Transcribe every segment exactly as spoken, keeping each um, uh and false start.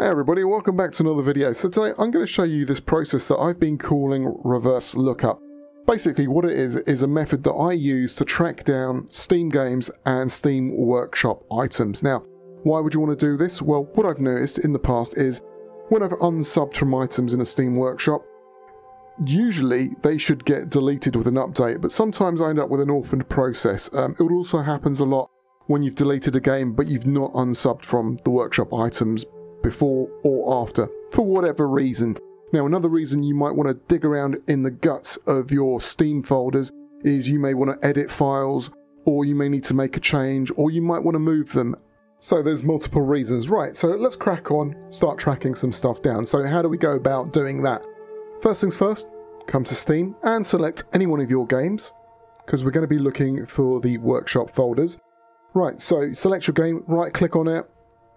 Hey everybody, welcome back to another video. So today I'm going to show you this process that I've been calling reverse lookup. Basically what it is, is a method that I use to track down Steam games and Steam Workshop items. Now, why would you want to do this? Well, what I've noticed in the past is when I've unsubbed from items in a Steam Workshop, usually they should get deleted with an update, but sometimes I end up with an orphaned process. Um, it also happens a lot when you've deleted a game, but you've not unsubbed from the Workshop items before or after, for whatever reason. Now, another reason you might want to dig around in the guts of your Steam folders is you may want to edit files, or you may need to make a change, or you might want to move them. So there's multiple reasons. Right, so let's crack on, start tracking some stuff down. So how do we go about doing that? First things first, come to Steam and select any one of your games, because we're going to be looking for the Workshop folders. Right, so select your game, right click on it,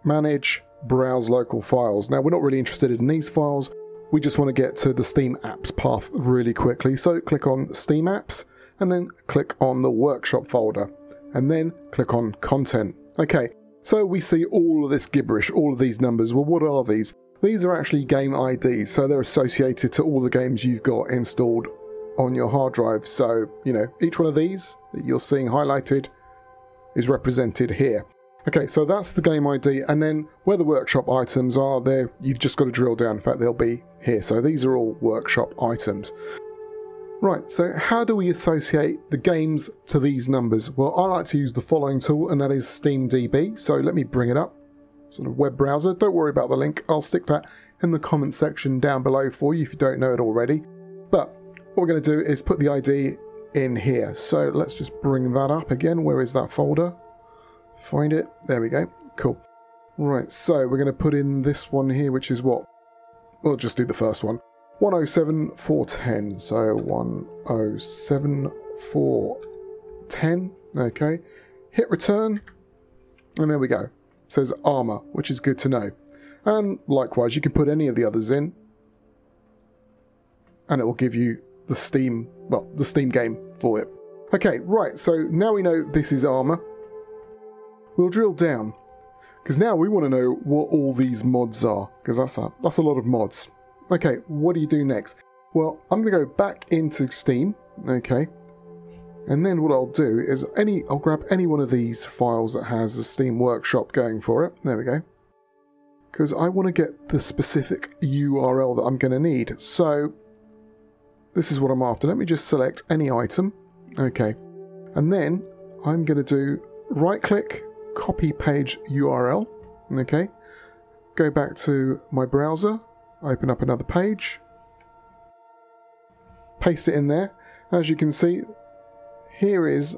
manage, browse local files. Now, we're not really interested in these files, we just want to get to the Steam apps path really quickly, so click on Steam apps and then click on the Workshop folder and then click on content. Okay, so we see all of this gibberish, all of these numbers. Well, what are these? These are actually game I Ds, so they're associated to all the games you've got installed on your hard drive. So, you know, each one of these that you're seeing highlighted is represented here. Okay, so that's the game I D, and then where the Workshop items are there, you've just got to drill down. In fact, they'll be here. So these are all Workshop items. Right, so how do we associate the games to these numbers? Well, I like to use the following tool, and that is SteamDB. So let me bring it up. It's on a web browser. Don't worry about the link. I'll stick that in the comment section down below for you if you don't know it already. But what we're going to do is put the I D in here. So let's just bring that up again. Where is that folder? Find it. There we go. Cool. Right, so we're going to put in this one here, which is what? We'll just do the first one. one oh seven four ten. So one oh seven four ten. Okay. Hit return. And there we go. It says armor, which is good to know. And likewise, you can put any of the others in, and it will give you the Steam, well, the Steam game for it. Okay, right. So now we know this is armor. We'll drill down, because now we want to know what all these mods are, because that's a, that's a lot of mods. Okay, what do you do next? Well, I'm going to go back into Steam, okay, and then what I'll do is any I'll grab any one of these files that has a Steam Workshop going for it. There we go. Because I want to get the specific U R L that I'm going to need. So this is what I'm after. Let me just select any item, okay, and then I'm going to do right-click, copy page U R L, okay, go back to my browser, open up another page, paste it in there. As you can see, here is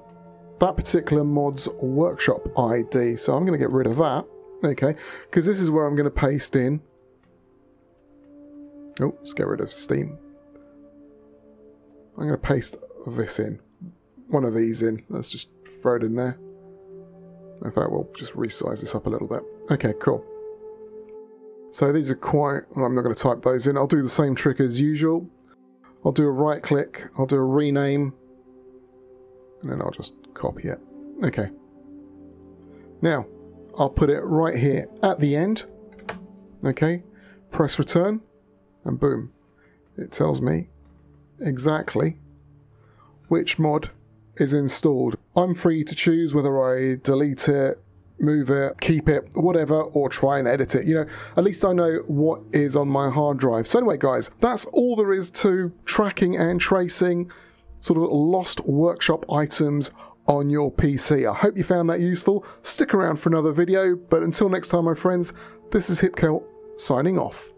that particular mod's Workshop I D, so I'm going to get rid of that, okay, because this is where I'm going to paste in, oh, let's get rid of Steam, I'm going to paste this in, one of these in, let's just throw it in there. In fact, we'll just resize this up a little bit. Okay, cool. So these are quite, well, I'm not going to type those in. I'll do the same trick as usual. I'll do a right click, I'll do a rename, and then I'll just copy it. Okay. Now, I'll put it right here at the end. Okay, press return, and boom. It tells me exactly which mod is installed. I'm free to choose whether I delete it, move it, keep it, whatever, or try and edit it. You know, at least I know what is on my hard drive. So anyway, guys, that's all there is to tracking and tracing sort of lost Workshop items on your P C. I hope you found that useful. Stick around for another video, but until next time, my friends, this is HipKel signing off.